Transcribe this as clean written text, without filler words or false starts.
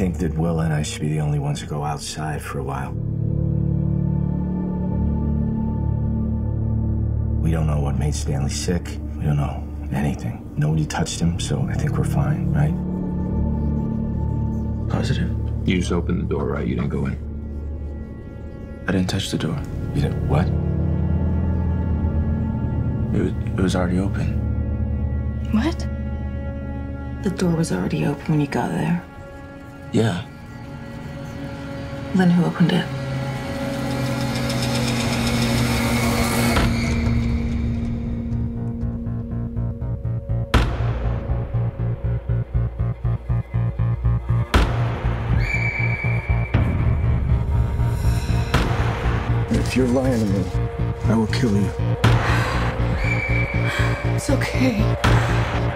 think that Will and I should be the only ones who go outside for a while. We don't know what made Stanley sick. We don't know anything. Nobody touched him, so I think we're fine, right? Positive. You just opened the door, right? You didn't go in. I didn't touch the door. You didn't what? It was already open. What? The door was already open when you got there? Yeah. Then who opened it? If you're lying to me, I will kill you. It's okay.